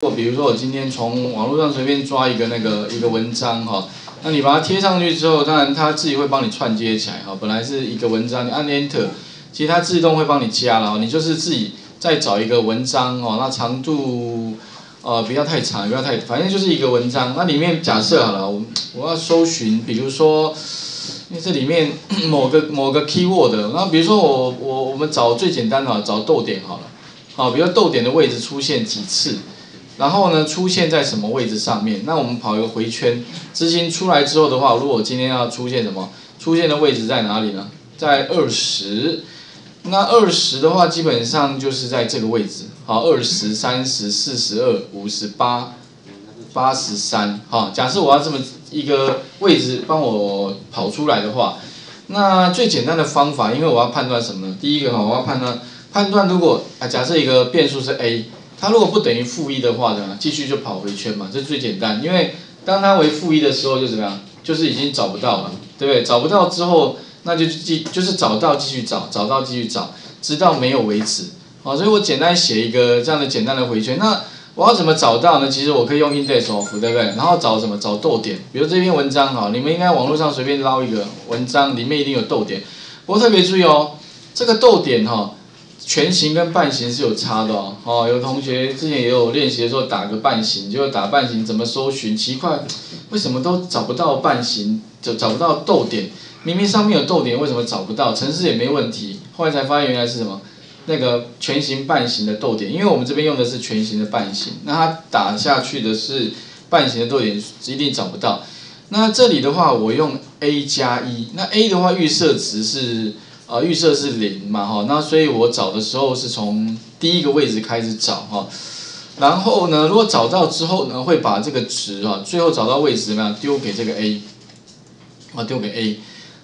我比如说我今天从网络上随便抓一个文章哈，那你把它贴上去之后，当然它自己会帮你串接起来哈。本来是一个文章，你按 Enter， 其实它自动会帮你加了，你就是自己再找一个文章哦，那长度不要太长，不要太，反正就是一个文章。那里面假设好了，我要搜寻，比如说，因为这里面某个 keyword， 那比如说我们找最简单的找逗点好了，好，比如逗点的位置出现几次。 然后呢，出现在什么位置上面？那我们跑一个回圈，执行出来之后的话，如果我今天要出现什么，出现的位置在哪里呢？在20。那20的话，基本上就是在这个位置。好， 20、30、42、58、83。好，假设我要这么一个位置帮我跑出来的话，那最简单的方法，因为我要判断什么呢？第一个哈，我要判断如果假设一个变数是 A。 它如果不等于-1的话呢，继续就跑回圈嘛，这最简单。因为当它为-1的时候，就怎么样，就是已经找不到了，对不对？找不到之后，那就是找到继续找，找到继续找，直到没有为止。好，所以我简单写一个这样的简单的回圈。那我要怎么找到呢？其实我可以用 index of， 对不对？然后找什么？找逗点。比如这篇文章哈，你们应该网络上随便捞一个文章，里面一定有逗点。不过特别注意哦，这个逗点哈。 全形跟半形是有差的哦，哦，有同学之前也有练习的时候打个半形，就打半形怎么搜寻？奇怪，为什么都找不到半形，找不到逗点？明明上面有逗点，为什么找不到？程式也没问题，后来才发现原来是什么？那个全形半形的逗点，因为我们这边用的是全形的半形，那它打下去的是半形的逗点，一定找不到。那这里的话，我用 A 加1，那 A 的话预设值是。 预设是0嘛，哈，那所以我找的时候是从第一个位置开始找哈，然后呢，如果找到之后呢，会把这个值啊，最后找到位置怎么样丢给这个 A， 啊，丢给 A。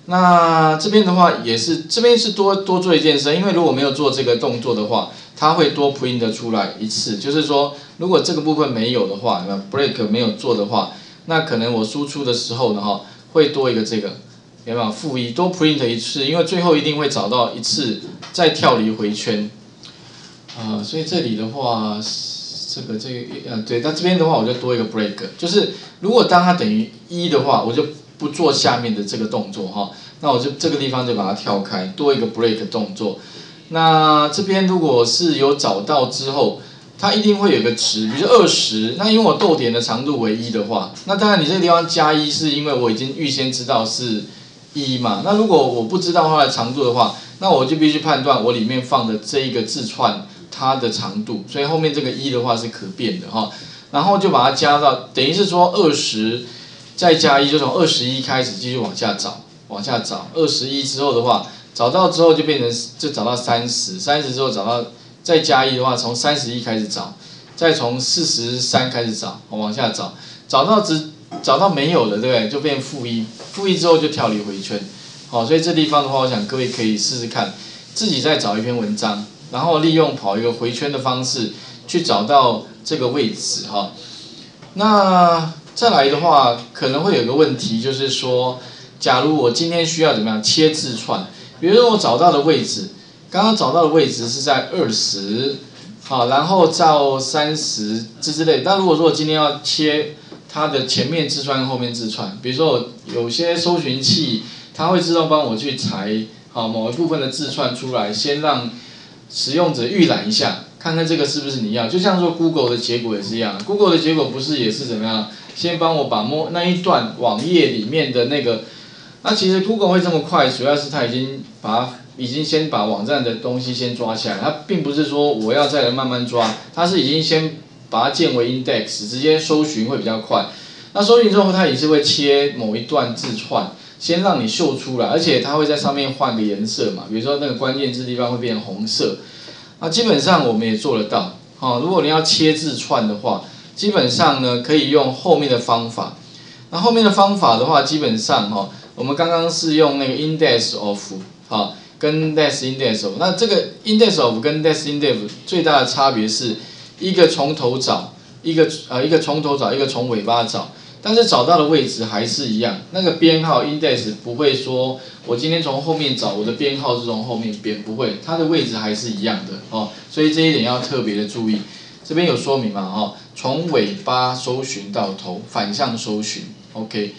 那这边的话也是，这边是多做一件事，因为如果没有做这个动作的话，它会多 print 出来一次，就是说如果这个部分没有的话，那 break 没有做的话，那可能我输出的时候呢，哈，会多一个这个。 有没有-1多 print 一次，因为最后一定会找到一次，再跳离回圈。所以这里的话，对，那这边的话我就多一个 break， 就是如果当它等于1的话，我就不做下面的这个动作哈，那我就这个地方就把它跳开，多一个 break 动作。那这边如果是有找到之后，它一定会有个值，比如说20，那因为我逗点的长度为1的话，那当然你这个地方加1是因为我已经预先知道是。 1嘛，那如果我不知道它的长度的话，那我就必须判断我里面放的这一个字串它的长度，所以后面这个1的话是可变的哈，然后就把它加到，等于是说20再加1，就从21开始继续往下找，往下找， 21之后的话，找到之后就变成就找到 30，30之后找到再加1的话，从31开始找，再从43开始找，往下找，找到没有了，对不对？就变-1，-1之后就跳离回圈，好，所以这地方的话，我想各位可以试试看，自己再找一篇文章，然后利用跑一个回圈的方式去找到这个位置哈。那再来的话，可能会有个问题，就是说，假如我今天需要怎么样切字串，比如说我找到的位置，刚刚找到的位置是在20，好，然后到30之类，但如果说我今天要切。 它的前面字串、后面字串，比如说有些搜寻器，它会自动帮我去裁好某一部分的字串出来，先让使用者预览一下，看看这个是不是你要。就像说 Google 的结果也是一样 ，Google 的结果不是也是怎么样？先帮我把那一段网页里面的那个，那其实 Google 会这么快，主要是它已经先把网站的东西先抓起来，它并不是说我要再来慢慢抓，它是已经先。 把它建为 index， 直接搜寻会比较快。那搜寻之后，它也是会切某一段字串，先让你秀出来，而且它会在上面换个颜色嘛，比如说那个关键字地方会变成红色。那基本上我们也做得到。好、哦，如果你要切字串的话，基本上呢可以用后面的方法。那后面的方法的话，基本上哈、哦，我们刚刚是用那个 index of 好、哦、跟 index of， 那这个 index of 跟 index 最大的差别是。 一个从头找，一个从头找，一个从尾巴找，但是找到的位置还是一样，那个编号 index 不会说，我今天从后面找，我的编号是从后面编，不会，它的位置还是一样的哦，所以这一点要特别的注意。这边有说明嘛，哦，从尾巴搜寻到头，反向搜寻 ，OK。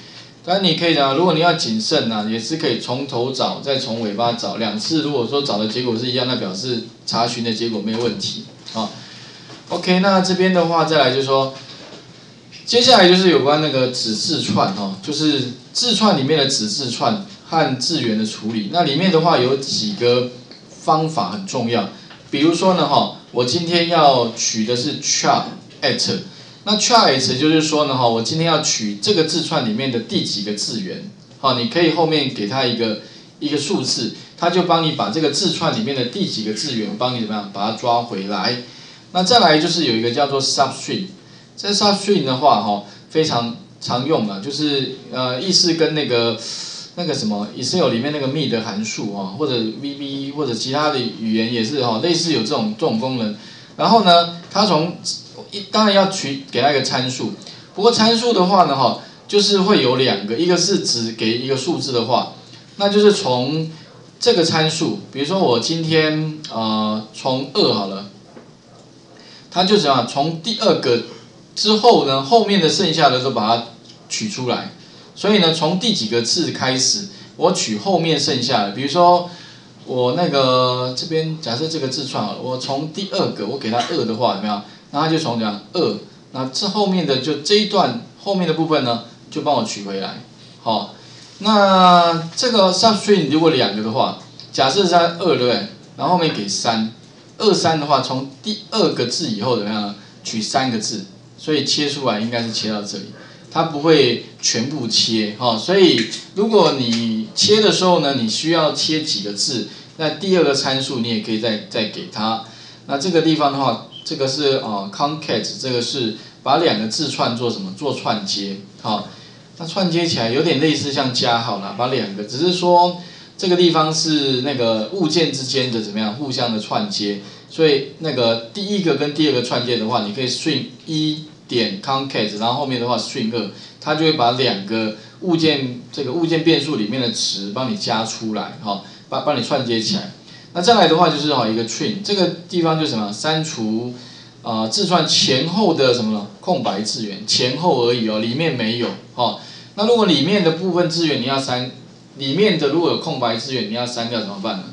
当然你可以讲，如果你要谨慎啊，也是可以从头找，再从尾巴找两次。如果说找的结果是一样，那表示查询的结果没有问题啊。OK， 那这边的话，再来就是说，接下来就是有关那个子字串哦，就是字串里面的子字串和字元的处理。那里面的话有几个方法很重要，比如说呢，哈，我今天要取的是 char at。那 char 就是说呢，哈，我今天要取这个字串里面的第几个字元，好，你可以后面给它一个数字，它就帮你把这个字串里面的第几个字元帮你怎么样把它抓回来。那再来就是有一个叫做 substring， 这 substring 的话，哈，非常常用的，就是意思跟那个什么 Excel 里面那个 me 的函数啊，或者 VB 或者其他的语言也是哈，类似有这种功能。然后呢，它从当然要给它一个参数，不过参数的话呢，哈，就是会有两个，一个是只给一个数字的话，那就是从这个参数，比如说我今天从2好了，它就怎样，从第二个之后呢，后面的剩下的都把它取出来，所以呢，从第几个字开始，我取后面剩下的，比如说我这边假设这个字串好了，我从第二个我给它2的话，有没有？那他就从讲2，那这后面的就这一段后面的部分呢，就帮我取回来。好，那这个 substring 如果两个的话，假设是它2对不对？然后后面给3，23的话，从第二个字以后怎么样呢？取3个字，所以切出来应该是切到这里，它不会全部切。哈，所以如果你切的时候呢，你需要切几个字，那第二个参数你也可以再给它。那这个地方的话。这个是concat， 这个是把两个字串做什么？做串接，好，那串接起来有点类似像加号啦，把两个，只是说这个地方是那个物件之间的怎么样互相的串接，所以那个第一个跟第二个串接的话，你可以 string 1.concat， 然后后面的话 string 2，它就会把两个物件这个物件变数里面的值帮你加出来，好，帮你串接起来。那再来的话就是一个 trim， 这个地方就是什么？删除字串前后的什么空白字元，前后而已哦，里面没有哦。那如果里面的部分字元你要删，里面的如果有空白字元你要删掉怎么办呢？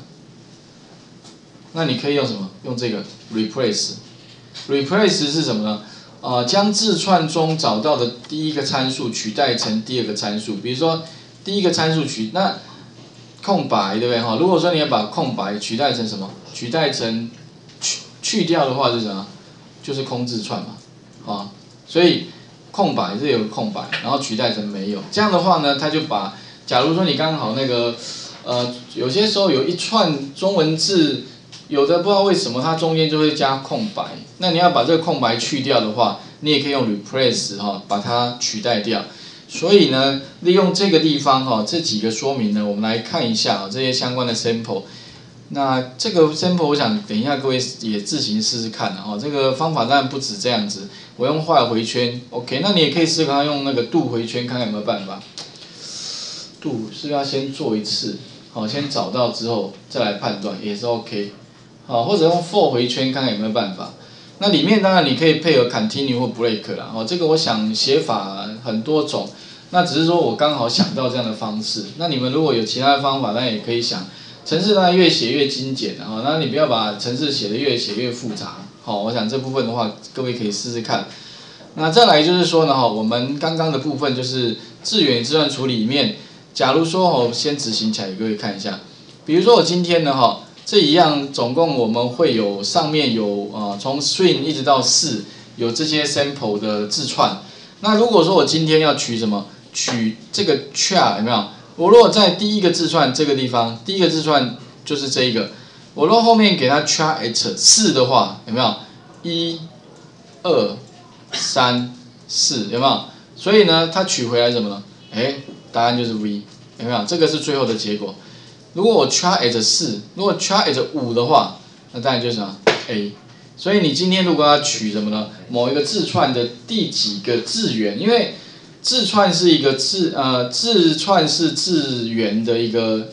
那你可以用什么？用这个 replace。replace 是什么呢？将字串中找到的第一个参数取代成第二个参数，比如说第一个参数那。空白对不对哈？如果说你要把空白取代成什么？取代成去掉的话是什么？就是空字串嘛，啊，所以空白是有个空白，然后取代成没有。这样的话呢，它就把，假如说你刚好有些时候有一串中文字，有的不知道为什么它中间就会加空白，那你要把这个空白去掉的话，你也可以用 replace 哈，把它取代掉。所以呢，利用这个地方哈，这几个说明呢，我们来看一下这些相关的 sample。那这个 sample， 我想等一下各位也自行试试看哦。这个方法当然不止这样子，我用while回圈 ，OK， 那你也可以试看用那个do回圈，看看有没有办法。do 是要先做一次，好，先找到之后再来判断也是 OK。好，或者用for回圈，看看有没有办法。那里面当然你可以配合 continue 或 break 啦，哦，这个我想写法很多种，那只是说我刚好想到这样的方式。那你们如果有其他的方法，那也可以想。程式当然越写越精简，然后那你不要把程式写得越写越复杂，好，我想这部分的话，各位可以试试看。那再来就是说呢，哈，我们刚刚的部分就是字元字段处理里面，假如说我先执行起来，各位看一下，比如说我今天呢，哈。这一样，总共我们会有上面有从 string 一直到4有这些 sample 的字串。那如果说我今天要取什么，取这个 char 有没有？我如果在第一个字串这个地方，第一个字串就是这一个，我如果后面给它 char h 4的话，有没有？1、2、3、4，有没有？所以呢，它取回来什么呢？哎，答案就是 V， 有没有？这个是最后的结果。如果我 char at 4，如果 char at 5的话，那当然就是什么 A。所以你今天如果要取什么呢？某一个字串的第几个字元？因为字串是一个字串是字元的一个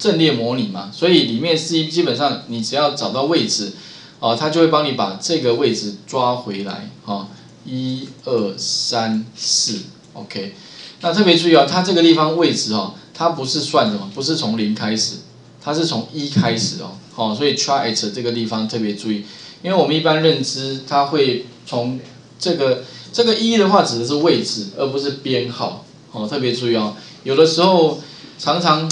阵列模拟嘛，所以里面是基本上你只要找到位置，啊，它就会帮你把这个位置抓回来啊，1、2、3、4 ，OK。那特别注意啊，它这个地方位置哦，它不是算什么，不是从0开始，它是从1开始哦，好，所以 try at 这个地方特别注意，因为我们一般认知它会从这个1的话指的是位置，而不是编号。哦，特别注意哦，有的时候常常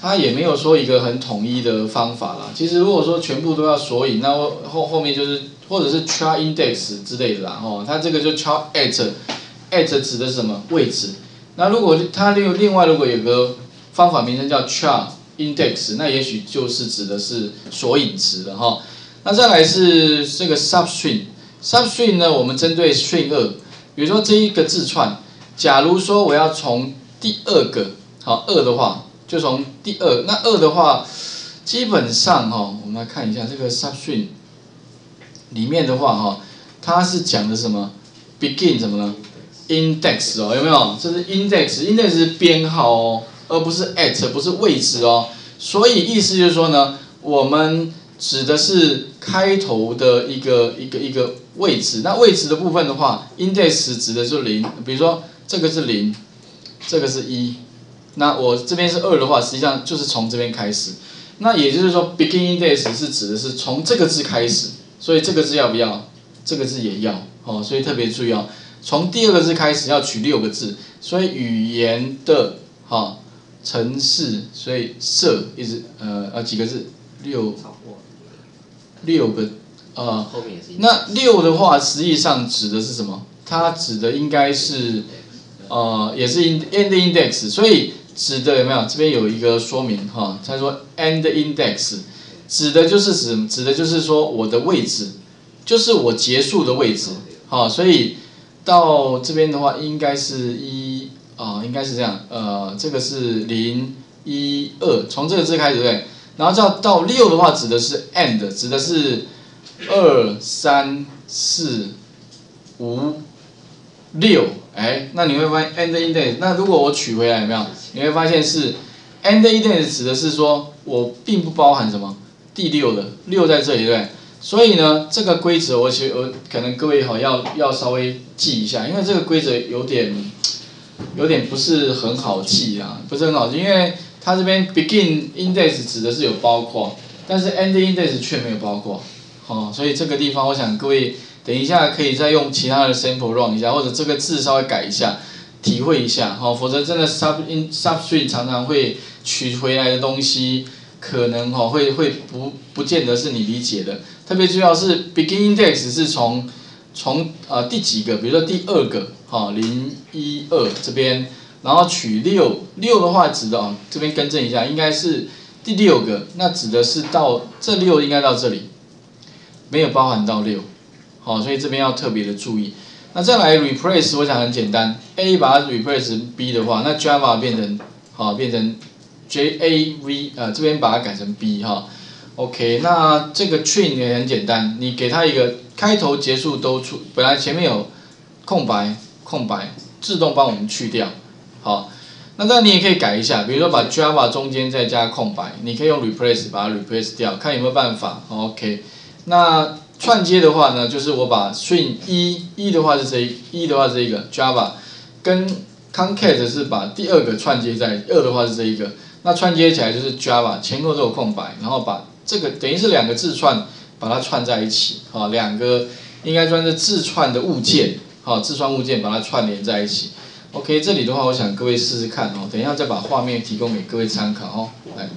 它也没有说一个很统一的方法啦。其实如果说全部都要索引，那后面就是或者是 char index 之类的啦。哦，它这个就 char at 指的是什么位置？那如果它另外如果有个方法名称叫 char index， 那也许就是指的是索引值了哈。哦，那再来是这个 substring 呢，我们针对 string 2，比如说这一个字串，假如说我要从第二个，好2的话，就从第二，那2的话，基本上哈，我们来看一下这个 substring 里面的话哈，它是讲的什么 begin 什么呢 index 哦，有没有？这是 index 是编号哦，而不是 at 不是位置哦，所以意思就是说呢，我们指的是开头的一个位置，那位置的部分的话 ，index 指的是0，比如说这个是0，这个是1，那我这边是2的话，实际上就是从这边开始，那也就是说 begin index 是指的是从这个字开始，所以这个字要不要？这个字也要哦，所以特别注意哦，从第2个字开始要取6个字，所以语言的哈程式，所以设一直几个字6个那6的话，实际上指的是什么？它指的应该是，也是 end index， 所以指的有没有？这边有一个说明哈，他说 end index， 指的就是说我的位置，就是我结束的位置，好，所以到这边的话应该是1应该是这样，这个是0、1、2，从这个字开始对不对？然后到6的话，指的是 end， 指的是2、3、4、5、6，哎，那你会发现 end index， 那如果我取回来有没有？你会发现是 end index 指的是说我并不包含什么第6的6在这里，对不对？所以呢，这个规则我可能各位好要稍微记一下，因为这个规则有点不是很好记啊，不是很好记，因为它这边 begin index 指的是有包括，但是 end index 却没有包括，哦，所以这个地方我想各位等一下可以再用其他的 sample run 一下，或者这个字稍微改一下，体会一下，哦，否则真的 substring 常常会取回来的东西，可能哦会不见得是你理解的，特别主要是 begin index 是从第几个，比如说第2个，哈0、1、2这边。然后取6的话指的哦，这边更正一下，应该是第6个，那指的是到这6应该到这里，没有包含到6，好，所以这边要特别的注意。那再来 replace， 我想很简单 ，A 把它 replace B 的话，那 Java 变成 JAV， 这边把它改成 B 哈，OK， 那这个 string 也很简单，你给它一个开头结束都出，本来前面有空白，自动帮我们去掉。好，那这样你也可以改一下，比如说把 Java 中间再加空白，你可以用 replace 把它 replace 掉，看有没有办法。OK， 那串接的话呢，就是我把 string 1的话是谁？1的话是这一个 Java， 跟 concat 是把第2个串接在2的话是这一个，那串接起来就是 Java 前后都有空白，然后把这个等于是两个字串把它串在一起，好，两个应该算是字串的物件，好，字串物件把它串联在一起。OK， 这里的话，我想各位试试看哦。等一下再把画面提供给各位参考哦。来。